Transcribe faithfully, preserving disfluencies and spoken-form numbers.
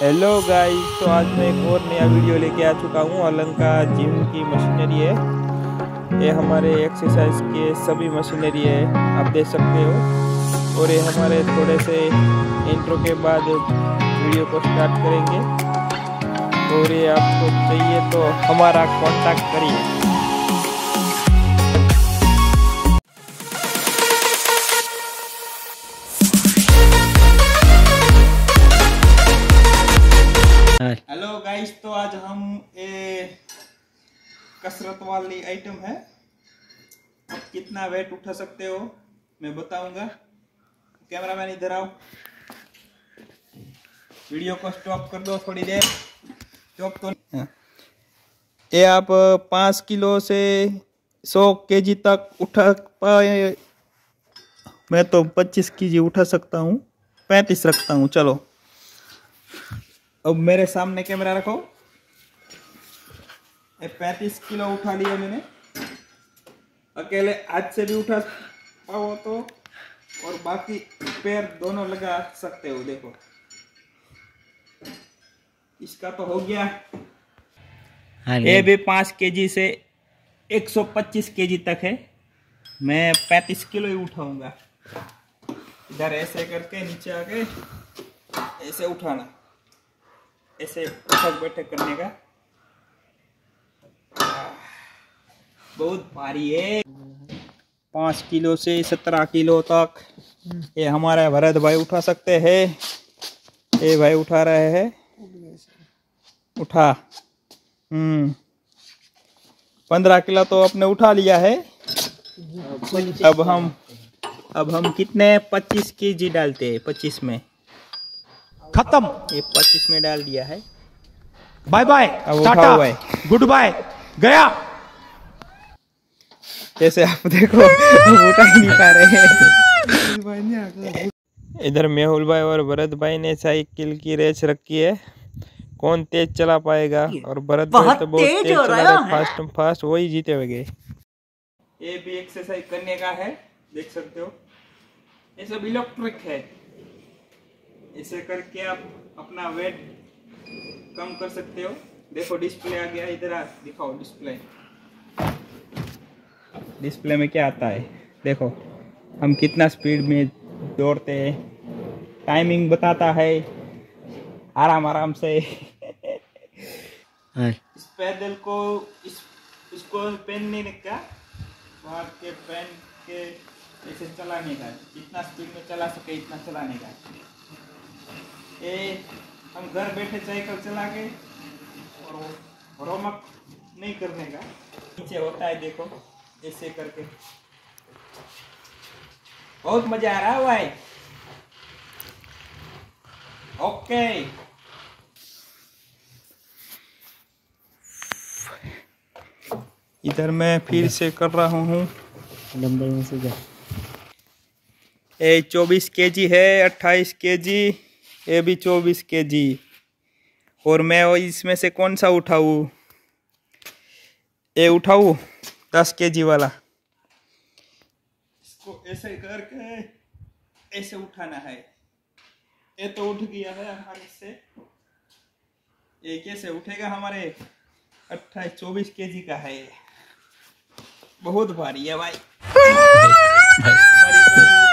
Hello guys, तो आज मैं एक और नया वीडियो लेके आ चुका हूँ। अलंग का जिम की मशीनरी है, ये हमारे एक्सरसाइज के सभी मशीनरी है, आप देख सकते हो। और ये हमारे थोड़े से इंट्रो के बाद वीडियो को स्टार्ट करेंगे। और ये आपको चाहिए तो हमारा कॉन्टैक्ट करिए। हेलो गाइस, तो आज हम ए कसरत वाली आइटम है, आप कितना वेट उठा सकते हो मैं बताऊंगा। कैमरा मैन इधर आओ, वीडियो को स्टॉप कर दो थोड़ी देर। स्टॉप तो ये आप पाँच किलो से सौ केजी तक उठा पाए, मैं तो पच्चीस केजी उठा सकता हूँ, पैंतीस रखता हूँ। चलो अब मेरे सामने कैमरा रखो। पैंतीस किलो उठा लिया मैंने, अकेले आज से भी उठा पाओ तो, और बाकी पैर दोनों लगा सकते हो। देखो इसका तो हो गया। ये भी पाँच केजी से एक सौ पच्चीस केजी तक है, मैं पैंतीस किलो ही उठाऊंगा। इधर ऐसे करके नीचे आके ऐसे उठाना, ऐसे उठक बैठक करने का। बहुत भारी है, पाँच किलो से सत्रह किलो तक ये हमारा भरत भाई उठा सकते हैं। ये भाई उठा रहे हैं, उठा हम्म पंद्रह किलो तो आपने उठा लिया है। अब हम अब हम कितने पच्चीस केजी डालते हैं, पच्चीस में खत्म। ये पच्चीस में डाल दिया है, bye bye tata good bye गया। जैसे आप देखो उठा ही नहीं पा रहे हैं। इधर मेहुल भाई और भरत भाई ने साइकिल की रेस रखी है, कौन तेज चला पाएगा। और भरत भाई तो बहुत तेज चला रहे, फास्ट फास्ट वही जीते हुए गए। ये भी एक्सरसाइज करने का है, देख सकते हो। ये सब इलेक्ट्रिक है, ऐसे करके आप अपना वेट कम कर सकते हो। देखो डिस्प्ले आ गया, इधर आ दिखाओ डिस्प्ले। डिस्प्ले में क्या आता है, देखो हम कितना स्पीड में दौड़ते हैं, टाइमिंग बताता है। आराम आराम से इस पैदल को इस इसको पेन नहीं रखा, वहाँ के पेन के ऐसे चलाने का, जितना स्पीड में चला सके इतना चलाने का। ए, हम घर बैठे साइकिल चला के और रोमक नहीं करने का। नीचे होता है देखो, ऐसे करके बहुत मजा आ रहा है भाई। ओके इधर मैं फिर से कर रहा हूँ। ए चौबीस केजी है, अट्ठाईस केजी, ये भी चौबीस केजी। और मैं इसमें से कौन सा उठाऊ, ये उठाऊ दस केजी वाला। इसको ऐसे करके ऐसे उठाना है। ये तो उठ गया है हमारे से, ये कैसे उठेगा हमारे अट्ठाईस चौबीस केजी का है, बहुत भारी है भाई।